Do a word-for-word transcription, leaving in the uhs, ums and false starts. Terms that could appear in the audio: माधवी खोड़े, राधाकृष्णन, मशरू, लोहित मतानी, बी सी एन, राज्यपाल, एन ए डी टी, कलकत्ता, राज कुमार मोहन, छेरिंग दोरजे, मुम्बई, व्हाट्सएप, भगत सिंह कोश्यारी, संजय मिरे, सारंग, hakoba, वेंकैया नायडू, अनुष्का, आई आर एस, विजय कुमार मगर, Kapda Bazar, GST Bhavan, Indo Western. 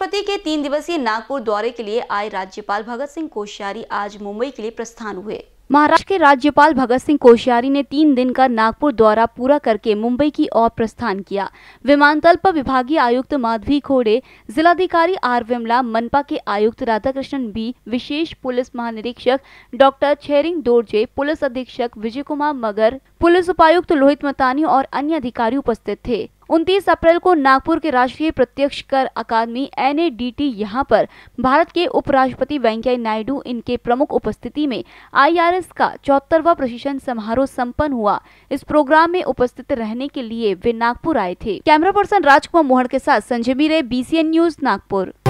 राष्ट्रपति के तीन दिवसीय नागपुर दौरे के लिए आए राज्यपाल भगत सिंह कोश्यारी आज मुंबई के लिए प्रस्थान हुए। महाराष्ट्र के राज्यपाल भगत सिंह कोश्यारी ने तीन दिन का नागपुर दौरा पूरा करके मुंबई की ओर प्रस्थान किया। विमानतल पर विभागीय आयुक्त माधवी खोड़े, जिलाधिकारी आर विमला, मनपा के आयुक्त राधाकृष्णन बी, विशेष पुलिस महानिरीक्षक डॉक्टर छेरिंग दोरजे, पुलिस अधीक्षक विजय कुमार मगर, पुलिस उपायुक्त लोहित मतानी और अन्य अधिकारी उपस्थित थे। उनतीस अप्रैल को नागपुर के राष्ट्रीय प्रत्यक्ष कर अकादमी एन ए डी टी यहाँ पर भारत के उपराष्ट्रपति वेंकैया नायडू इनके प्रमुख उपस्थिति में आई आर एस का चौहत्तरवां प्रशिक्षण समारोह संपन्न हुआ। इस प्रोग्राम में उपस्थित रहने के लिए वे नागपुर आए थे। कैमरा पर्सन राज कुमार मोहन के साथ संजय मिरे, बी सी एन news, Nagpur.